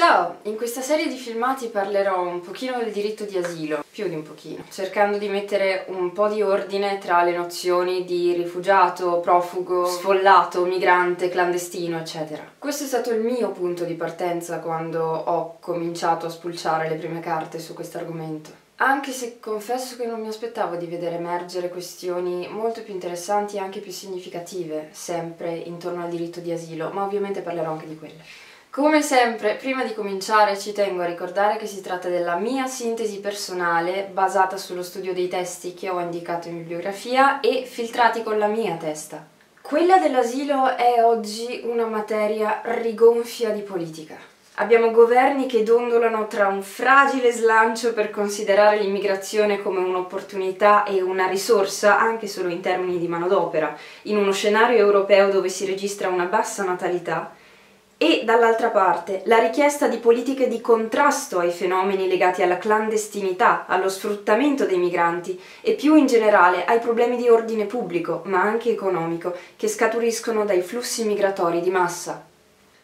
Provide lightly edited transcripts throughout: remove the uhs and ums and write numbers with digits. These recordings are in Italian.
Ciao! In questa serie di filmati parlerò un pochino del diritto di asilo, più di un pochino, cercando di mettere un po' di ordine tra le nozioni di rifugiato, profugo, sfollato, migrante, clandestino, eccetera. Questo è stato il mio punto di partenza quando ho cominciato a spulciare le prime carte su questo argomento. Anche se confesso che non mi aspettavo di vedere emergere questioni molto più interessanti e anche più significative, sempre intorno al diritto di asilo, ma ovviamente parlerò anche di quelle. Come sempre, prima di cominciare ci tengo a ricordare che si tratta della mia sintesi personale basata sullo studio dei testi che ho indicato in bibliografia e filtrati con la mia testa. Quella dell'asilo è oggi una materia rigonfia di politica. Abbiamo governi che dondolano tra un fragile slancio per considerare l'immigrazione come un'opportunità e una risorsa, anche solo in termini di manodopera, in uno scenario europeo dove si registra una bassa natalità, e dall'altra parte la richiesta di politiche di contrasto ai fenomeni legati alla clandestinità, allo sfruttamento dei migranti e più in generale ai problemi di ordine pubblico, ma anche economico, che scaturiscono dai flussi migratori di massa.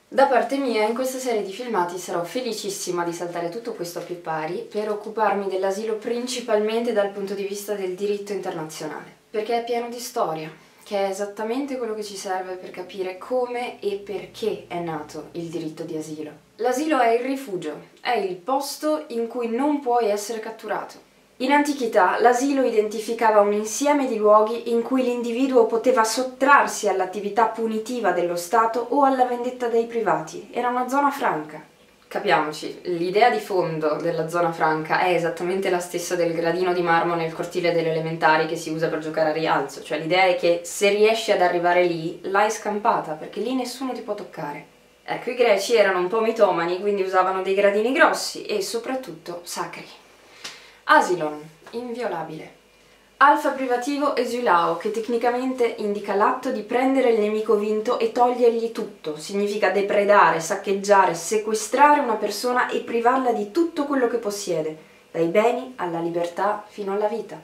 Da parte mia, in questa serie di filmati sarò felicissima di saltare tutto questo a più pari per occuparmi dell'asilo principalmente dal punto di vista del diritto internazionale, perché è pieno di storia, che è esattamente quello che ci serve per capire come e perché è nato il diritto di asilo. L'asilo è il rifugio, è il posto in cui non puoi essere catturato. In antichità l'asilo identificava un insieme di luoghi in cui l'individuo poteva sottrarsi all'attività punitiva dello Stato o alla vendetta dei privati. Era una zona franca. Capiamoci, l'idea di fondo della zona franca è esattamente la stessa del gradino di marmo nel cortile delle elementari che si usa per giocare a rialzo, cioè l'idea è che se riesci ad arrivare lì, l'hai scampata, perché lì nessuno ti può toccare. Ecco, i greci erano un po' mitomani, quindi usavano dei gradini grossi e soprattutto sacri. Asilon, inviolabile. Alfa privativo esulao, che tecnicamente indica l'atto di prendere il nemico vinto e togliergli tutto. Significa depredare, saccheggiare, sequestrare una persona e privarla di tutto quello che possiede, dai beni alla libertà fino alla vita.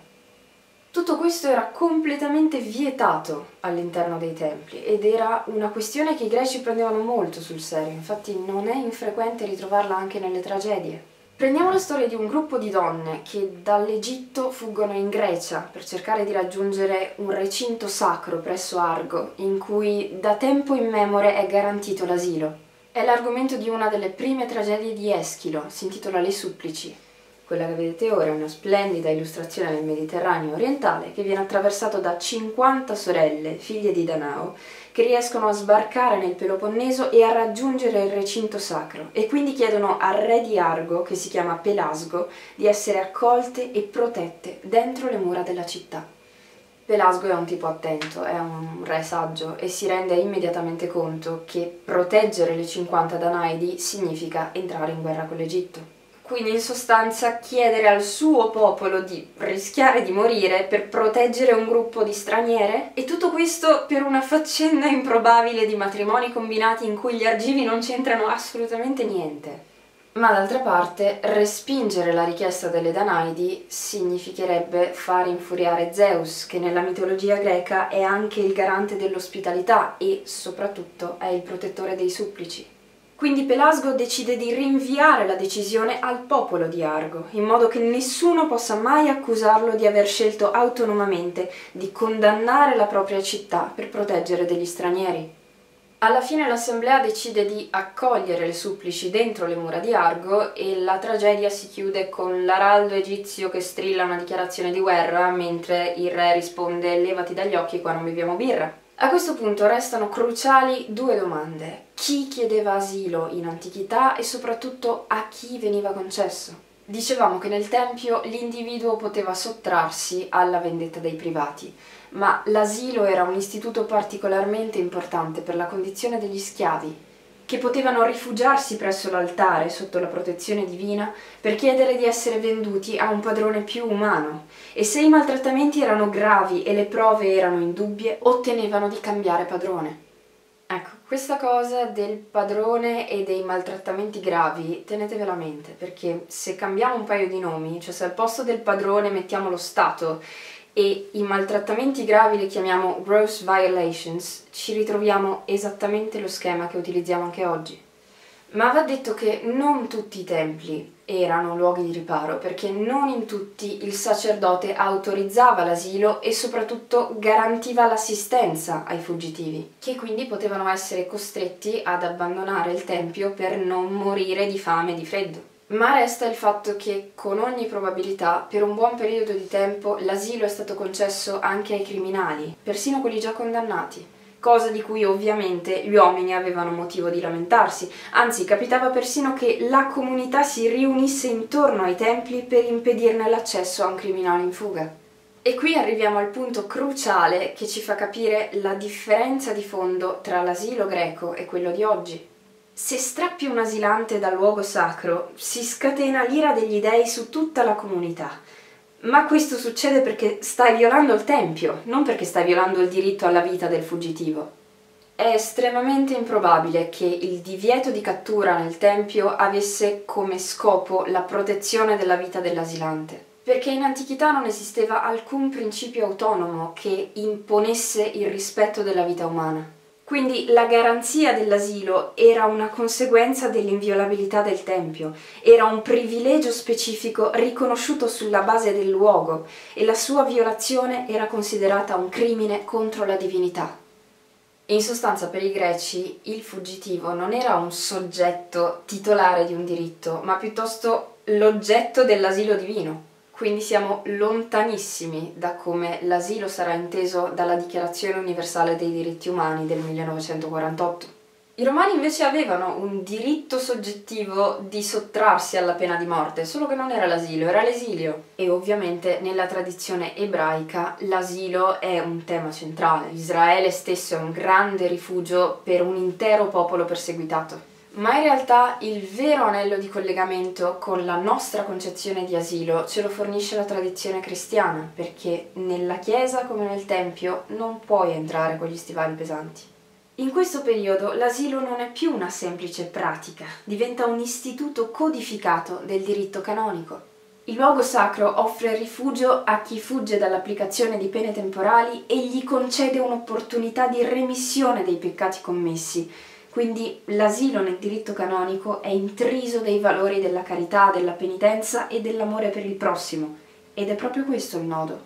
Tutto questo era completamente vietato all'interno dei templi ed era una questione che i greci prendevano molto sul serio, infatti non è infrequente ritrovarla anche nelle tragedie. Prendiamo la storia di un gruppo di donne che dall'Egitto fuggono in Grecia per cercare di raggiungere un recinto sacro presso Argo, in cui da tempo immemore è garantito l'asilo. È l'argomento di una delle prime tragedie di Eschilo, si intitola Le supplici. Quella che vedete ora è una splendida illustrazione del Mediterraneo orientale che viene attraversato da 50 sorelle, figlie di Danao, che riescono a sbarcare nel Peloponneso e a raggiungere il recinto sacro e quindi chiedono al re di Argo, che si chiama Pelasgo, di essere accolte e protette dentro le mura della città. Pelasgo è un tipo attento, è un re saggio e si rende immediatamente conto che proteggere le 50 Danaidi significa entrare in guerra con l'Egitto. Quindi in sostanza chiedere al suo popolo di rischiare di morire per proteggere un gruppo di straniere, e tutto questo per una faccenda improbabile di matrimoni combinati in cui gli argivi non c'entrano assolutamente niente. Ma d'altra parte respingere la richiesta delle Danaidi significherebbe far infuriare Zeus, che nella mitologia greca è anche il garante dell'ospitalità e soprattutto è il protettore dei supplici. Quindi Pelasgo decide di rinviare la decisione al popolo di Argo, in modo che nessuno possa mai accusarlo di aver scelto autonomamente di condannare la propria città per proteggere degli stranieri. Alla fine l'assemblea decide di accogliere le supplici dentro le mura di Argo e la tragedia si chiude con l'araldo egizio che strilla una dichiarazione di guerra mentre il re risponde «Levati dagli occhi, qua non beviamo birra». A questo punto restano cruciali due domande. Chi chiedeva asilo in antichità e soprattutto a chi veniva concesso? Dicevamo che nel Tempio l'individuo poteva sottrarsi alla vendetta dei privati, ma l'asilo era un istituto particolarmente importante per la condizione degli schiavi, che potevano rifugiarsi presso l'altare sotto la protezione divina per chiedere di essere venduti a un padrone più umano, e se i maltrattamenti erano gravi e le prove erano indubbie, ottenevano di cambiare padrone. Ecco, questa cosa del padrone e dei maltrattamenti gravi tenetevela a mente, perché se cambiamo un paio di nomi, cioè se al posto del padrone mettiamo lo Stato e i maltrattamenti gravi li chiamiamo gross violations, ci ritroviamo esattamente lo schema che utilizziamo anche oggi. Ma va detto che non tutti i templi erano luoghi di riparo, perché non in tutti il sacerdote autorizzava l'asilo e soprattutto garantiva l'assistenza ai fuggitivi, che quindi potevano essere costretti ad abbandonare il tempio per non morire di fame e di freddo. Ma resta il fatto che, con ogni probabilità, per un buon periodo di tempo l'asilo è stato concesso anche ai criminali, persino quelli già condannati, cosa di cui ovviamente gli uomini avevano motivo di lamentarsi, anzi capitava persino che la comunità si riunisse intorno ai templi per impedirne l'accesso a un criminale in fuga. E qui arriviamo al punto cruciale che ci fa capire la differenza di fondo tra l'asilo greco e quello di oggi. Se strappi un asilante dal luogo sacro, si scatena l'ira degli dei su tutta la comunità. Ma questo succede perché stai violando il tempio, non perché stai violando il diritto alla vita del fuggitivo. È estremamente improbabile che il divieto di cattura nel tempio avesse come scopo la protezione della vita dell'asilante, perché in antichità non esisteva alcun principio autonomo che imponesse il rispetto della vita umana. Quindi la garanzia dell'asilo era una conseguenza dell'inviolabilità del tempio, era un privilegio specifico riconosciuto sulla base del luogo e la sua violazione era considerata un crimine contro la divinità. In sostanza, per i greci il fuggitivo non era un soggetto titolare di un diritto, ma piuttosto l'oggetto dell'asilo divino. Quindi siamo lontanissimi da come l'asilo sarà inteso dalla Dichiarazione Universale dei Diritti Umani del 1948. I romani invece avevano un diritto soggettivo di sottrarsi alla pena di morte, solo che non era l'asilo, era l'esilio. E ovviamente nella tradizione ebraica l'asilo è un tema centrale. Israele stesso è un grande rifugio per un intero popolo perseguitato. Ma in realtà il vero anello di collegamento con la nostra concezione di asilo ce lo fornisce la tradizione cristiana, perché nella chiesa come nel tempio non puoi entrare con gli stivali pesanti. In questo periodo l'asilo non è più una semplice pratica, diventa un istituto codificato del diritto canonico. Il luogo sacro offre rifugio a chi fugge dall'applicazione di pene temporali e gli concede un'opportunità di remissione dei peccati commessi. Quindi l'asilo nel diritto canonico è intriso dei valori della carità, della penitenza e dell'amore per il prossimo. Ed è proprio questo il nodo,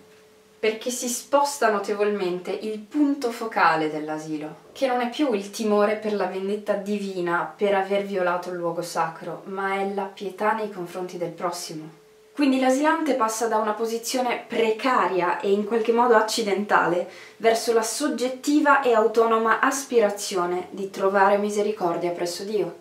perché si sposta notevolmente il punto focale dell'asilo, che non è più il timore per la vendetta divina per aver violato il luogo sacro, ma è la pietà nei confronti del prossimo. Quindi l'asilante passa da una posizione precaria e in qualche modo accidentale verso la soggettiva e autonoma aspirazione di trovare misericordia presso Dio.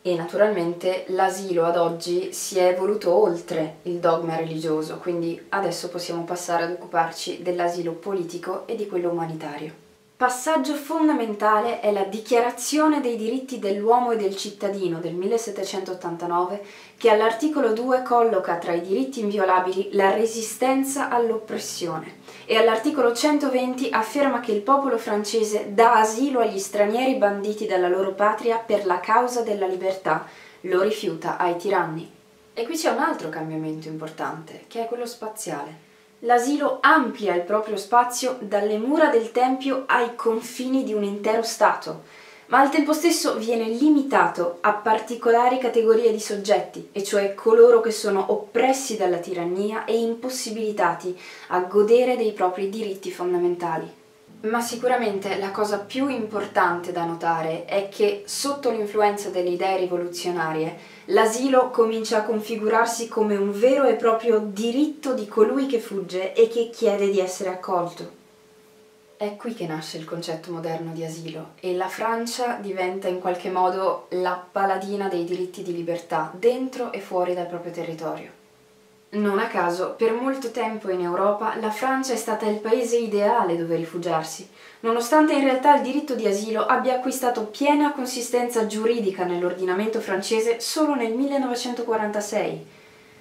E naturalmente l'asilo ad oggi si è evoluto oltre il dogma religioso, quindi adesso possiamo passare ad occuparci dell'asilo politico e di quello umanitario. Passaggio fondamentale è la Dichiarazione dei diritti dell'uomo e del cittadino del 1789, che all'articolo 2 colloca tra i diritti inviolabili la resistenza all'oppressione e all'articolo 120 afferma che il popolo francese dà asilo agli stranieri banditi dalla loro patria per la causa della libertà, lo rifiuta ai tiranni. E qui c'è un altro cambiamento importante, che è quello spaziale. L'asilo amplia il proprio spazio dalle mura del tempio ai confini di un intero stato, ma al tempo stesso viene limitato a particolari categorie di soggetti, e cioè coloro che sono oppressi dalla tirannia e impossibilitati a godere dei propri diritti fondamentali. Ma sicuramente la cosa più importante da notare è che sotto l'influenza delle idee rivoluzionarie l'asilo comincia a configurarsi come un vero e proprio diritto di colui che fugge e che chiede di essere accolto. È qui che nasce il concetto moderno di asilo e la Francia diventa in qualche modo la paladina dei diritti di libertà dentro e fuori dal proprio territorio. Non a caso, per molto tempo in Europa la Francia è stata il paese ideale dove rifugiarsi, nonostante in realtà il diritto di asilo abbia acquistato piena consistenza giuridica nell'ordinamento francese solo nel 1946.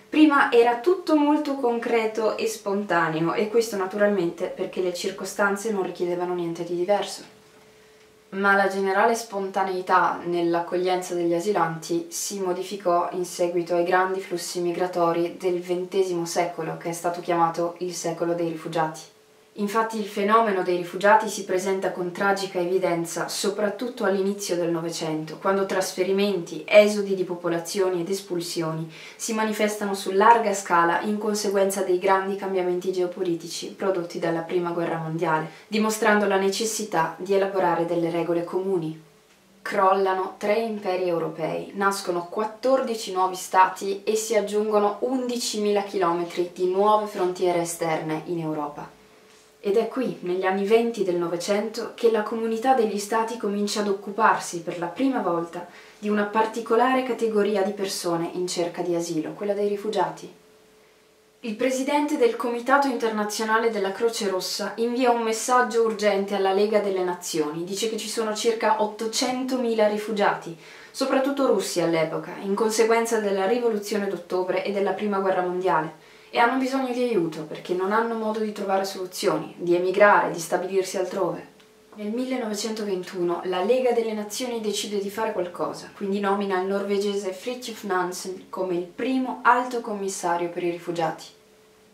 Prima era tutto molto concreto e spontaneo, e questo naturalmente perché le circostanze non richiedevano niente di diverso. Ma la generale spontaneità nell'accoglienza degli asilanti si modificò in seguito ai grandi flussi migratori del XX secolo, che è stato chiamato il secolo dei rifugiati. Infatti il fenomeno dei rifugiati si presenta con tragica evidenza soprattutto all'inizio del Novecento, quando trasferimenti, esodi di popolazioni ed espulsioni si manifestano su larga scala in conseguenza dei grandi cambiamenti geopolitici prodotti dalla Prima Guerra Mondiale, dimostrando la necessità di elaborare delle regole comuni. Crollano 3 imperi europei, nascono 14 nuovi stati e si aggiungono 11.000 chilometri di nuove frontiere esterne in Europa. Ed è qui, negli anni 20 del Novecento, che la comunità degli stati comincia ad occuparsi per la prima volta di una particolare categoria di persone in cerca di asilo, quella dei rifugiati. Il presidente del Comitato Internazionale della Croce Rossa invia un messaggio urgente alla Lega delle Nazioni, dice che ci sono circa 800.000 rifugiati, soprattutto russi all'epoca, in conseguenza della rivoluzione d'ottobre e della prima guerra mondiale. E hanno bisogno di aiuto perché non hanno modo di trovare soluzioni, di emigrare, di stabilirsi altrove. Nel 1921 la Lega delle Nazioni decide di fare qualcosa, quindi nomina il norvegese Fridtjof Nansen come il primo alto commissario per i rifugiati.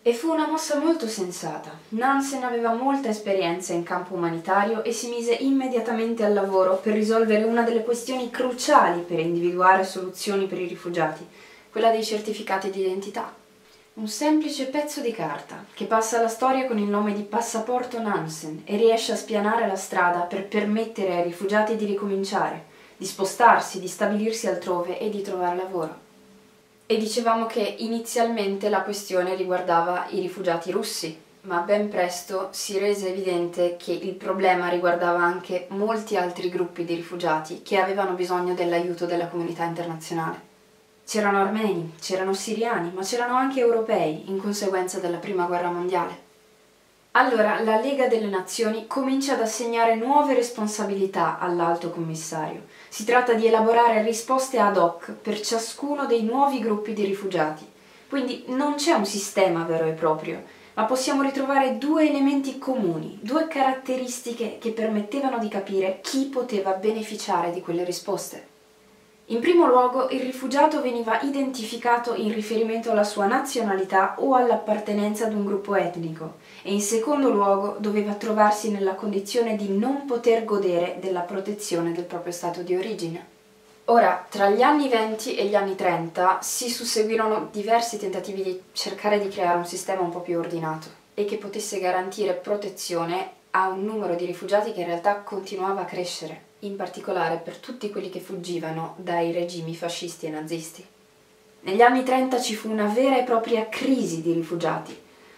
E fu una mossa molto sensata. Nansen aveva molta esperienza in campo umanitario e si mise immediatamente al lavoro per risolvere una delle questioni cruciali per individuare soluzioni per i rifugiati, quella dei certificati di identità. Un semplice pezzo di carta che passa alla storia con il nome di Passaporto Nansen e riesce a spianare la strada per permettere ai rifugiati di ricominciare, di spostarsi, di stabilirsi altrove e di trovare lavoro. E dicevamo che inizialmente la questione riguardava i rifugiati russi, ma ben presto si rese evidente che il problema riguardava anche molti altri gruppi di rifugiati che avevano bisogno dell'aiuto della comunità internazionale. C'erano armeni, c'erano siriani, ma c'erano anche europei in conseguenza della Prima Guerra Mondiale. Allora la Lega delle Nazioni comincia ad assegnare nuove responsabilità all'Alto Commissario. Si tratta di elaborare risposte ad hoc per ciascuno dei nuovi gruppi di rifugiati. Quindi non c'è un sistema vero e proprio, ma possiamo ritrovare due elementi comuni, due caratteristiche che permettevano di capire chi poteva beneficiare di quelle risposte. In primo luogo, il rifugiato veniva identificato in riferimento alla sua nazionalità o all'appartenenza ad un gruppo etnico e in secondo luogo doveva trovarsi nella condizione di non poter godere della protezione del proprio stato di origine. Ora, tra gli anni 20 e gli anni 30 si susseguirono diversi tentativi di cercare di creare un sistema un po' più ordinato e che potesse garantire protezione a un numero di rifugiati che in realtà continuava a crescere, in particolare per tutti quelli che fuggivano dai regimi fascisti e nazisti. Negli anni 30 ci fu una vera e propria crisi di rifugiati,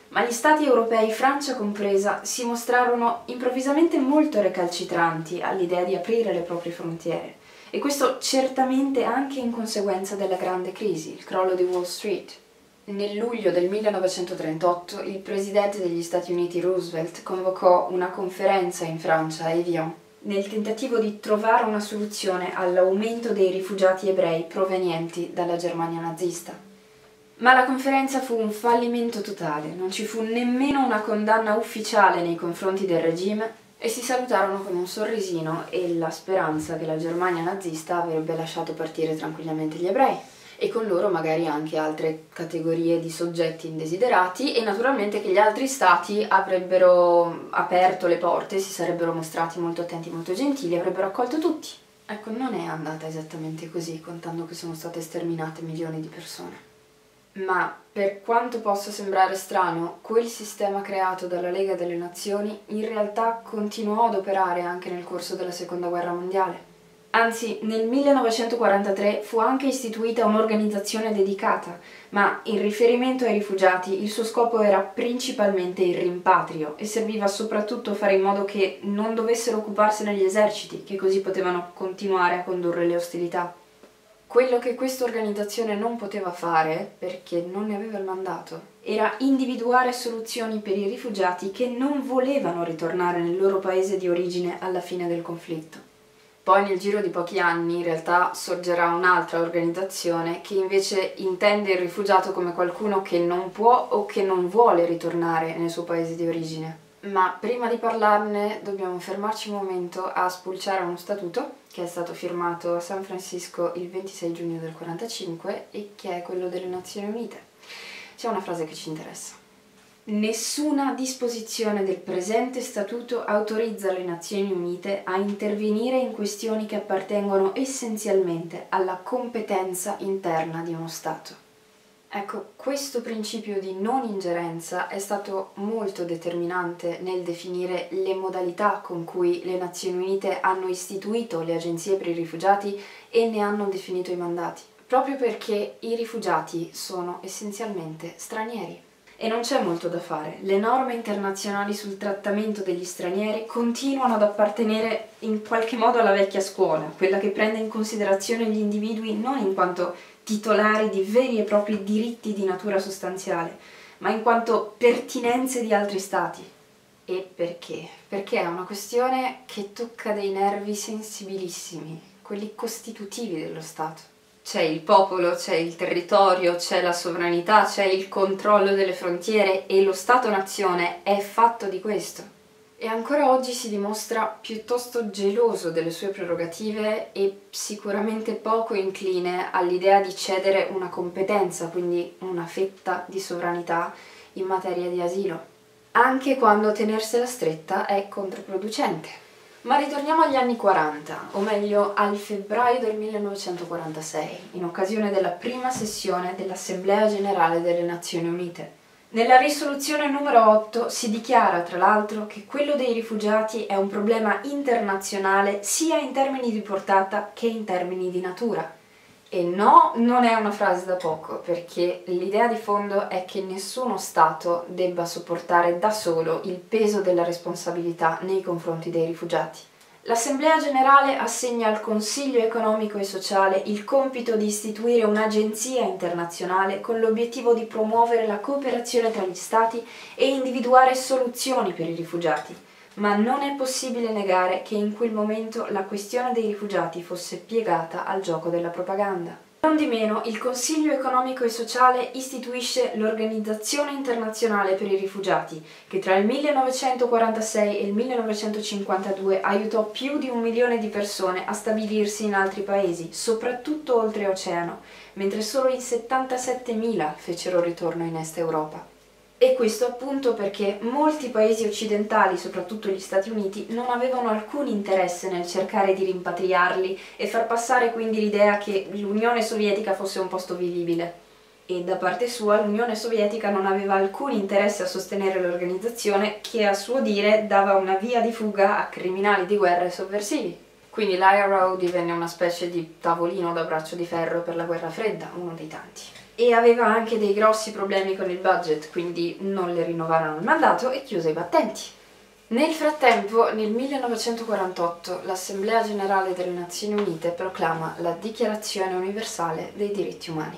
ma gli stati europei, Francia compresa, si mostrarono improvvisamente molto recalcitranti all'idea di aprire le proprie frontiere, e questo certamente anche in conseguenza della grande crisi, il crollo di Wall Street. Nel luglio del 1938 il presidente degli Stati Uniti Roosevelt convocò una conferenza in Francia a Evian nel tentativo di trovare una soluzione all'aumento dei rifugiati ebrei provenienti dalla Germania nazista. Ma la conferenza fu un fallimento totale, non ci fu nemmeno una condanna ufficiale nei confronti del regime e si salutarono con un sorrisino e la speranza che la Germania nazista avrebbe lasciato partire tranquillamente gli ebrei e con loro magari anche altre categorie di soggetti indesiderati e naturalmente che gli altri stati avrebbero aperto le porte, si sarebbero mostrati molto attenti, molto gentili, avrebbero accolto tutti. Ecco, non è andata esattamente così, contando che sono state sterminate milioni di persone. Ma, per quanto possa sembrare strano, quel sistema creato dalla Lega delle Nazioni in realtà continuò ad operare anche nel corso della Seconda Guerra Mondiale. Anzi, nel 1943 fu anche istituita un'organizzazione dedicata, ma in riferimento ai rifugiati il suo scopo era principalmente il rimpatrio e serviva soprattutto a fare in modo che non dovessero occuparsene gli eserciti, che così potevano continuare a condurre le ostilità. Quello che questa organizzazione non poteva fare, perché non ne aveva il mandato, era individuare soluzioni per i rifugiati che non volevano ritornare nel loro paese di origine alla fine del conflitto. Poi nel giro di pochi anni in realtà sorgerà un'altra organizzazione che invece intende il rifugiato come qualcuno che non può o che non vuole ritornare nel suo paese di origine. Ma prima di parlarne dobbiamo fermarci un momento a spulciare uno statuto che è stato firmato a San Francisco il 26 giugno del 1945 e che è quello delle Nazioni Unite. C'è una frase che ci interessa. Nessuna disposizione del presente statuto autorizza le Nazioni Unite a intervenire in questioni che appartengono essenzialmente alla competenza interna di uno Stato. Ecco, questo principio di non ingerenza è stato molto determinante nel definire le modalità con cui le Nazioni Unite hanno istituito le agenzie per i rifugiati e ne hanno definito i mandati, proprio perché i rifugiati sono essenzialmente stranieri. E non c'è molto da fare, le norme internazionali sul trattamento degli stranieri continuano ad appartenere in qualche modo alla vecchia scuola, quella che prende in considerazione gli individui non in quanto titolari di veri e propri diritti di natura sostanziale, ma in quanto pertinenze di altri stati. E perché? Perché è una questione che tocca dei nervi sensibilissimi, quelli costitutivi dello Stato. C'è il popolo, c'è il territorio, c'è la sovranità, c'è il controllo delle frontiere e lo Stato-nazione è fatto di questo. E ancora oggi si dimostra piuttosto geloso delle sue prerogative e sicuramente poco incline all'idea di cedere una competenza, quindi una fetta di sovranità in materia di asilo, anche quando tenersela stretta è controproducente. Ma ritorniamo agli anni 40, o meglio al febbraio del 1946, in occasione della prima sessione dell'Assemblea Generale delle Nazioni Unite. Nella risoluzione numero 8 si dichiara, tra l'altro, che quello dei rifugiati è un problema internazionale sia in termini di portata che in termini di natura. E no, non è una frase da poco, perché l'idea di fondo è che nessuno Stato debba sopportare da solo il peso della responsabilità nei confronti dei rifugiati. L'Assemblea Generale assegna al Consiglio Economico e Sociale il compito di istituire un'agenzia internazionale con l'obiettivo di promuovere la cooperazione tra gli Stati e individuare soluzioni per i rifugiati. Ma non è possibile negare che in quel momento la questione dei rifugiati fosse piegata al gioco della propaganda. Nondimeno, il Consiglio Economico e Sociale istituisce l'Organizzazione Internazionale per i Rifugiati, che tra il 1946 e il 1952 aiutò più di 1 milione di persone a stabilirsi in altri paesi, soprattutto oltreoceano, mentre solo in 77.000 fecero ritorno in Est Europa. E questo appunto perché molti paesi occidentali, soprattutto gli Stati Uniti, non avevano alcun interesse nel cercare di rimpatriarli e far passare quindi l'idea che l'Unione Sovietica fosse un posto vivibile. E da parte sua l'Unione Sovietica non aveva alcun interesse a sostenere l'organizzazione che a suo dire dava una via di fuga a criminali di guerra e sovversivi. Quindi l'IRO divenne una specie di tavolino da braccio di ferro per la guerra fredda, uno dei tanti. E aveva anche dei grossi problemi con il budget, quindi non le rinnovarono il mandato e chiuse i battenti. Nel frattempo, nel 1948, l'Assemblea Generale delle Nazioni Unite proclama la Dichiarazione Universale dei Diritti Umani,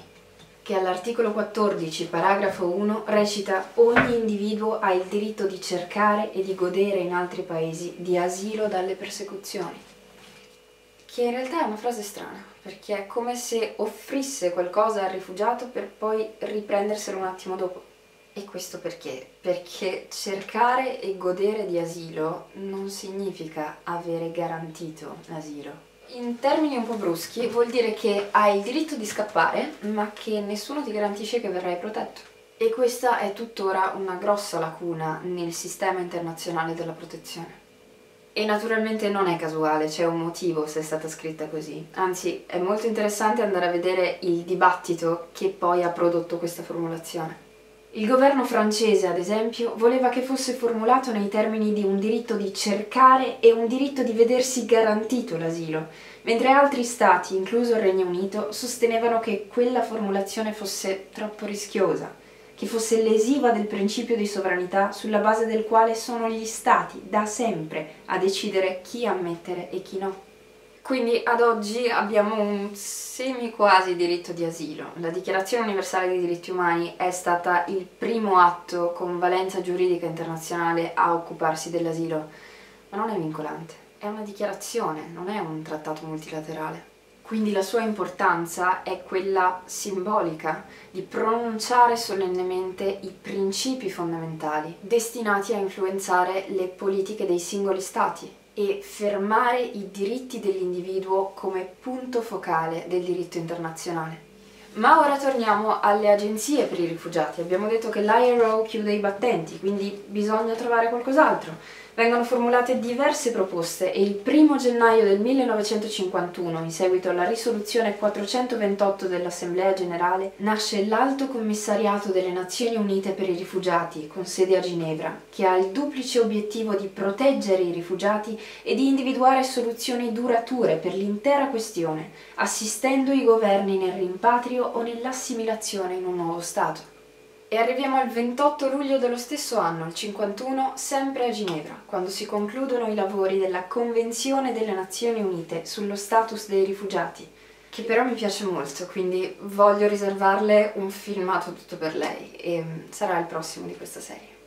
che all'articolo 14, paragrafo 1, recita: ogni individuo ha il diritto di cercare e di godere in altri paesi di asilo dalle persecuzioni. Che in realtà è una frase strana, perché è come se offrisse qualcosa al rifugiato per poi riprenderselo un attimo dopo. E questo perché? Perché cercare e godere di asilo non significa avere garantito l'asilo. In termini un po' bruschi vuol dire che hai il diritto di scappare, ma che nessuno ti garantisce che verrai protetto. E questa è tuttora una grossa lacuna nel sistema internazionale della protezione. E naturalmente non è casuale, c'è un motivo se è stata scritta così. Anzi, è molto interessante andare a vedere il dibattito che poi ha prodotto questa formulazione. Il governo francese, ad esempio, voleva che fosse formulato nei termini di un diritto di cercare e un diritto di vedersi garantito l'asilo, mentre altri stati, incluso il Regno Unito, sostenevano che quella formulazione fosse troppo rischiosa, che fosse lesiva del principio di sovranità sulla base del quale sono gli stati da sempre a decidere chi ammettere e chi no. Quindi ad oggi abbiamo un semi-quasi diritto di asilo. La Dichiarazione Universale dei Diritti Umani è stata il primo atto con valenza giuridica internazionale a occuparsi dell'asilo, ma non è vincolante. È una dichiarazione, non è un trattato multilaterale. Quindi la sua importanza è quella simbolica di pronunciare solennemente i principi fondamentali destinati a influenzare le politiche dei singoli stati e fermare i diritti dell'individuo come punto focale del diritto internazionale. Ma ora torniamo alle agenzie per i rifugiati. Abbiamo detto che l'IRO chiude i battenti, quindi bisogna trovare qualcos'altro. Vengono formulate diverse proposte e il 1 gennaio del 1951, in seguito alla risoluzione 428 dell'Assemblea Generale, nasce l'Alto Commissariato delle Nazioni Unite per i Rifugiati, con sede a Ginevra, che ha il duplice obiettivo di proteggere i rifugiati e di individuare soluzioni durature per l'intera questione, assistendo i governi nel rimpatrio o nell'assimilazione in un nuovo Stato. E arriviamo al 28 luglio dello stesso anno, il 51, sempre a Ginevra, quando si concludono i lavori della Convenzione delle Nazioni Unite sullo status dei rifugiati, che però mi piace molto, quindi voglio riservarle un filmato tutto per lei, e sarà il prossimo di questa serie.